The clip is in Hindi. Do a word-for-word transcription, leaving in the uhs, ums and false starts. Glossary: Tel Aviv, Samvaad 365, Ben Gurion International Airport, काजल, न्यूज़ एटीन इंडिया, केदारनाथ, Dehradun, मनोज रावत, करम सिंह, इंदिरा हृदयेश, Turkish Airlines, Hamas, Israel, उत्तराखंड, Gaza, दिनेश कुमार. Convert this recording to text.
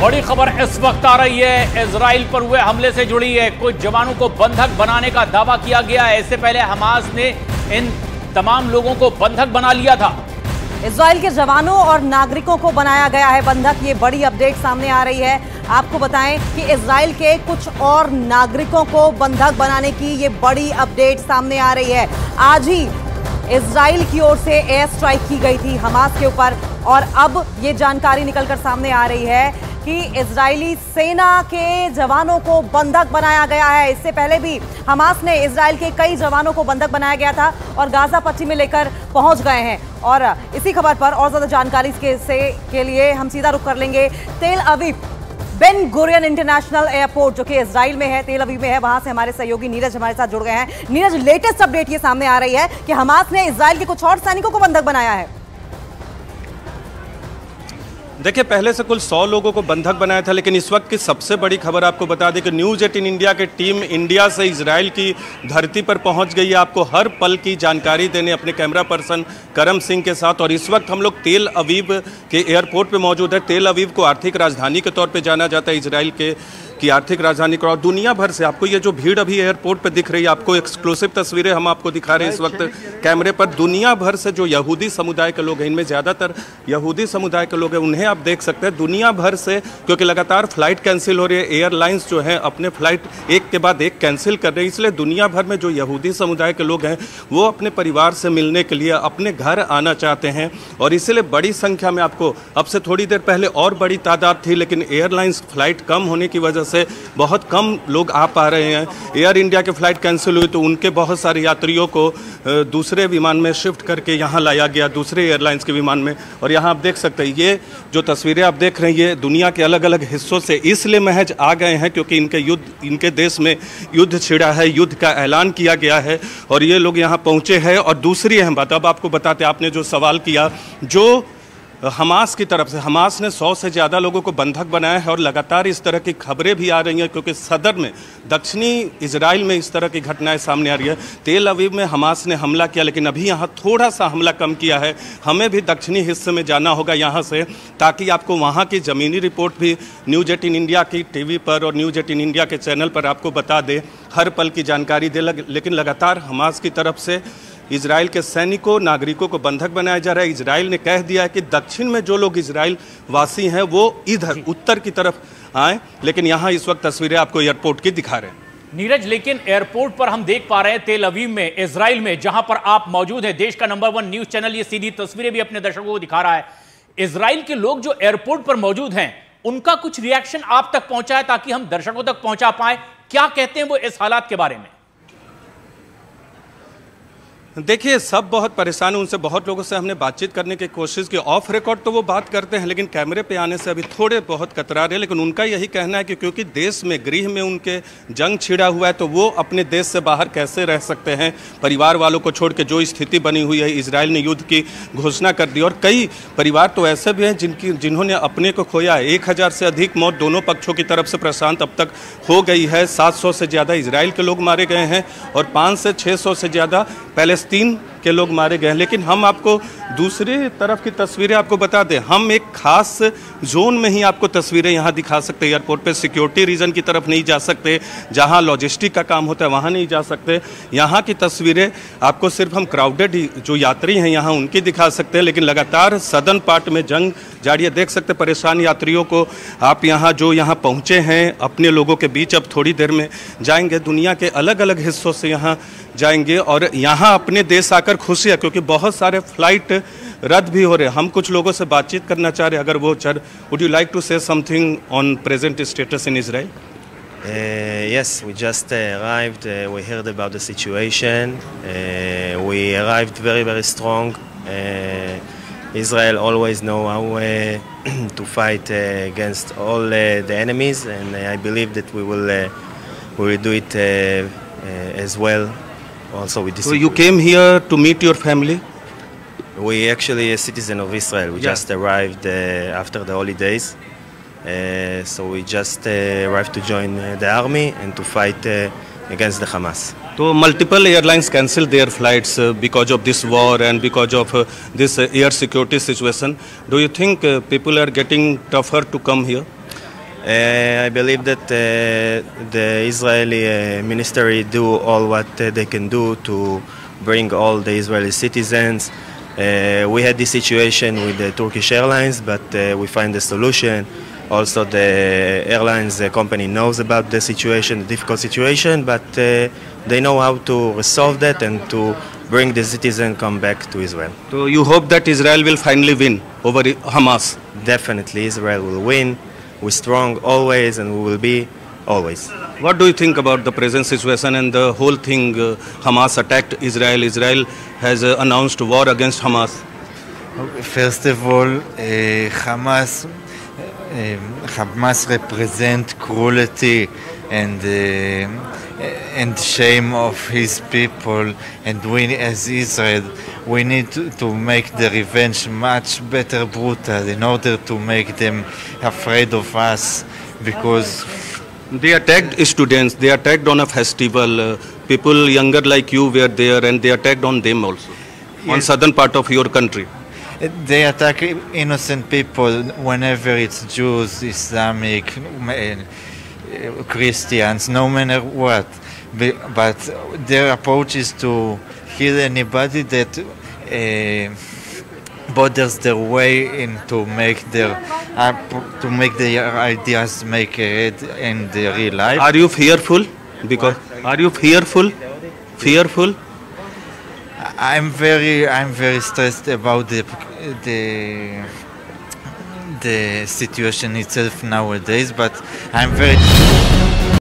बड़ी खबर इस वक्त आ रही है इजराइल पर हुए हमले से जुड़ी है। कुछ जवानों को बंधक बनाने का दावा किया गया है। इससे पहले हमास ने इन तमाम लोगों को बंधक बना लिया था। इजराइल के जवानों और नागरिकों को बनाया गया है बंधक, ये बड़ी अपडेट सामने आ रही है। आपको बताएं कि इजराइल के कुछ और नागरिकों को बंधक बनाने की ये बड़ी अपडेट सामने आ रही है। आज ही इजराइल की ओर से एयर स्ट्राइक की गई थी हमास के ऊपर, और अब ये जानकारी निकलकर सामने आ रही है कि इजरायली सेना के जवानों को बंधक बनाया गया है। इससे पहले भी हमास ने इजराइल के कई जवानों को बंधक बनाया गया था और गाजा पट्टी में लेकर पहुंच गए हैं। और इसी खबर पर और ज़्यादा जानकारी के से के लिए हम सीधा रुख कर लेंगे Tel Aviv. Ben Gurion international airport जो कि इजराइल में है, तेल अवीव में है, वहां से हमारे सहयोगी नीरज हमारे साथ जुड़ गए हैं। नीरज, लेटेस्ट अपडेट ये सामने आ रही है कि हमास ने इजराइल के कुछ और सैनिकों को बंधक बनाया है। देखिए, पहले से कुल सौ लोगों को बंधक बनाया था, लेकिन इस वक्त की सबसे बड़ी खबर आपको बता दें कि न्यूज़ एटीन इंडिया की टीम इंडिया से इजराइल की धरती पर पहुंच गई है, आपको हर पल की जानकारी देने अपने कैमरा पर्सन करम सिंह के साथ। और इस वक्त हम लोग तेल अवीव के एयरपोर्ट पे मौजूद है। तेल अवीव को आर्थिक राजधानी के तौर पर जाना जाता है इजराइल के की आर्थिक राजधानी का, और दुनिया भर से आपको ये जो भीड़ अभी एयरपोर्ट पर दिख रही है, आपको एक्सक्लूसिव तस्वीरें हम आपको दिखा रहे हैं इस वक्त कैमरे पर। दुनिया भर से जो यहूदी समुदाय के लोग हैं, इनमें ज़्यादातर यहूदी समुदाय के लोग हैं, उन्हें आप देख सकते हैं दुनिया भर से, क्योंकि लगातार फ्लाइट कैंसिल हो रही है। एयरलाइंस जो हैं अपने फ्लाइट एक के बाद एक कैंसिल कर रही है, इसलिए दुनिया भर में जो यहूदी समुदाय के लोग हैं वो अपने परिवार से मिलने के लिए अपने घर आना चाहते हैं, और इसीलिए बड़ी संख्या में आपको अब से थोड़ी देर पहले और बड़ी तादाद थी, लेकिन एयरलाइंस फ्लाइट कम होने की वजह से बहुत कम लोग आ पा रहे हैं। एयर इंडिया की फ्लाइट कैंसिल हुई तो उनके बहुत सारे यात्रियों को दूसरे विमान में शिफ्ट करके यहाँ लाया गया, दूसरे एयरलाइंस के विमान में। और यहाँ आप देख सकते हैं ये जो तस्वीरें आप देख रहे हैं, ये दुनिया के अलग अलग हिस्सों से इसलिए महज आ गए हैं क्योंकि इनके युद्ध इनके देश में युद्ध छिड़ा है, युद्ध का ऐलान किया गया है, और ये लोग यहाँ पहुँचे हैं। और दूसरी अहम बात अब आपको बताते, आपने जो सवाल किया, जो हमास की तरफ से हमास ने सौ से ज़्यादा लोगों को बंधक बनाया है, और लगातार इस तरह की खबरें भी आ रही हैं क्योंकि सदर में दक्षिणी इजराइल में इस तरह की घटनाएं सामने आ रही है। तेल अवीव में हमास ने हमला किया, लेकिन अभी यहाँ थोड़ा सा हमला कम किया है। हमें भी दक्षिणी हिस्से में जाना होगा यहाँ से, ताकि आपको वहाँ की ज़मीनी रिपोर्ट भी न्यूज़ एटीन इंडिया की टीवी पर और न्यूज़ एटीन इंडिया के चैनल पर आपको बता दे, हर पल की जानकारी दे। लेकिन लगातार हमास की तरफ से इजराइल के सैनिकों नागरिकों को बंधक बनाया जा रहा है। इजराइल ने कह दिया है कि दक्षिण में जो लोग इजराइल वासी हैं वो इधर उत्तर की तरफ आए, लेकिन यहाँ इस वक्त तस्वीरें आपको एयरपोर्ट की दिखा रहे हैं नीरज। लेकिन एयरपोर्ट पर हम देख पा रहे हैं तेल अवीव में इजराइल में, जहां पर आप मौजूद हैं, देश का नंबर वन न्यूज चैनल ये सीधी तस्वीरें भी अपने दर्शकों को दिखा रहा है। इजराइल के लोग जो एयरपोर्ट पर मौजूद हैं उनका कुछ रिएक्शन आप तक पहुंचा है ताकि हम दर्शकों तक पहुंचा पाए, क्या कहते हैं वो इस हालात के बारे में? देखिए, सब बहुत परेशान हैं, उनसे बहुत लोगों से हमने बातचीत करने की कोशिश की। ऑफ रिकॉर्ड तो वो बात करते हैं, लेकिन कैमरे पे आने से अभी थोड़े बहुत कतरा रहे हैं। लेकिन उनका यही कहना है कि क्योंकि देश में गृह में उनके जंग छिड़ा हुआ है, तो वो अपने देश से बाहर कैसे रह सकते हैं परिवार वालों को छोड़ के। जो स्थिति बनी हुई है, इजराइल ने युद्ध की घोषणा कर दी, और कई परिवार तो ऐसे भी हैं जिनकी जिन्होंने अपने को खोया है। एक हज़ार से अधिक मौत दोनों पक्षों की तरफ से प्रशांत अब तक हो गई है। सात सौ से ज़्यादा इजराइल के लोग मारे गए हैं और पाँच से छः सौ से ज़्यादा पहले तीन के लोग मारे गए हैं। लेकिन हम आपको दूसरे तरफ की तस्वीरें आपको बता दें, हम एक खास जोन में ही आपको तस्वीरें यहाँ दिखा सकते हैं। एयरपोर्ट पे सिक्योरिटी रीजन की तरफ नहीं जा सकते, जहाँ लॉजिस्टिक का काम होता है वहाँ नहीं जा सकते। यहाँ की तस्वीरें आपको सिर्फ हम क्राउडेड जो यात्री हैं यहाँ उनकी दिखा सकते हैं, लेकिन लगातार सदर्न पार्ट में जंग जारी है। देख सकते परेशान यात्रियों को आप यहाँ जो यहाँ पहुँचे हैं अपने लोगों के बीच, अब थोड़ी देर में जाएंगे, दुनिया के अलग अलग हिस्सों से यहाँ जाएंगे और यहाँ अपने देश आकर खुशी है क्योंकि बहुत सारे फ्लाइट रद्द भी हो रहे हैं। हम कुछ लोगों से बातचीत करना चाह रहे हैं, अगर वो sir, would you like to say something on present status in Israel? Yes, we just arrived, we heard about the situation, we arrived very very strong. Israel always know how uh, to fight uh, against all uh, the enemies, and uh, I believe that we will uh, we will do it uh, uh, as well. Also with this, so you came here to meet your family? We actually a citizen of Israel. We yeah. just arrived uh, after the holidays, uh, so we just uh, arrived to join uh, the army and to fight uh, against the Hamas. So multiple airlines cancelled their flights uh, because of this war and because of uh, this uh, air security situation. Do you think uh, people are getting tougher to come here? Uh, I believe that uh, the Israeli uh, ministry do all what uh, they can do to bring all the Israeli citizens. Uh, we had this situation with the Turkish Airlines, but uh, we find a solution. Also, the airlines the company knows about the situation, the difficult situation, but uh, they know how to resolve that and to bring the citizen come back to Israel. So you hope that Israel will finally win over Hamas? Definitely, Israel will win. We're strong always, and we will be always. What do you think about the present situation and the whole thing? Uh, Hamas attacked Israel. Israel has uh, announced war against Hamas. First of all, uh, Hamas, uh, Hamas represents cruelty and uh, and shame of his people. And we, as Israel, we need to, to make the revenge much better brutal in order to make them afraid of us, because they attacked students, they attacked on a festival, uh, people younger like you were there, and they attacked on them also, yes. On southern part of your country. They attack innocent people whenever it's Jews, Islamic, Christians, no matter what. But their approach is to kill anybody that uh, borders their way in to make their uh, to make their ideas make head in the real life. Are you fearful? Because are you fearful? Fearful? I'm very I'm very stressed about the the the situation itself nowadays, but I'm very.